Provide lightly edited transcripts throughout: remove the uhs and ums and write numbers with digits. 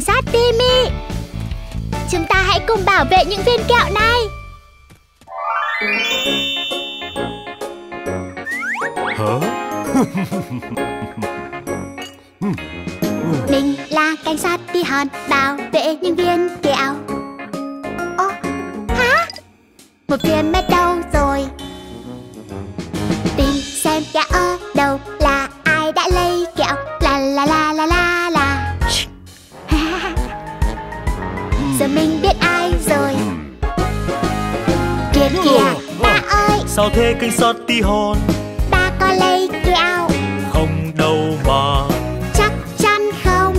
cảnh sát Timi. Chúng ta hãy cùng bảo vệ những viên kẹo này. Hả? Mình là cảnh sát đi hòn bảo vệ những viên kẹo. Ồ, hả? Một viên mất đâu rồi? Tìm xem kẹo ở đâu, là ai đã lấy kẹo. La la la. Giờ mình biết ai rồi. Kìa kìa, ba ơi. Sao thế cảnh sát đi hòn? Ba có lấy kẹo không đâu mà. Chắc chắn không?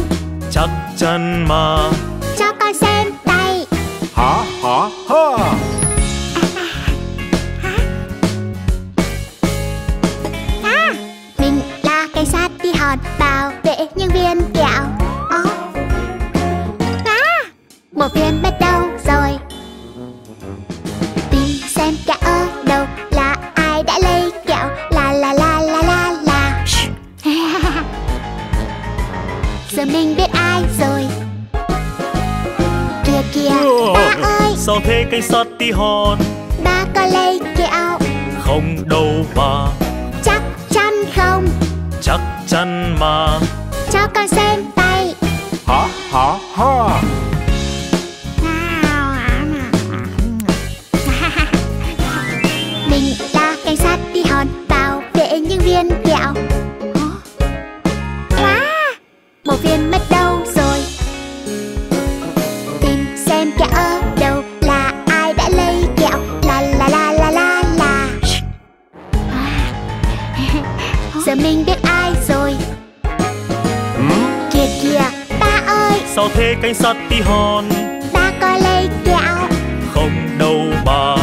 Chắc chắn mà. Cho con xem tay. Hả? Mình là cảnh sát đi hòn bảo vệ những viên kẹo. Một viên mất đâu rồi? Tìm xem kẹo ở đâu, là ai đã lấy kẹo. La la la. Giờ mình biết ai rồi. Kìa kìa, ba ơi. Sao thế cảnh sát đi hòn? Ba có lấy kẹo không đâu mà. Chắc chắn không? Chắc chắn mà. Cho con xem tay. Hả? Mình là cảnh sát đi hòn bảo vệ những viên kẹo. Một viên mất đâu rồi? Tìm xem kẹo ở đâu, là ai đã lấy kẹo. La la la. Giờ mình biết ai rồi. Kìa kìa, ba ơi. Sao thế cảnh sát đi hòn? Ba có lấy kẹo không đâu mà.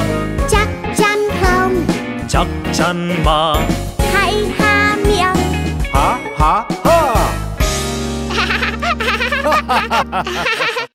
Chắc chắn mà. Hãy há miệng. Hả?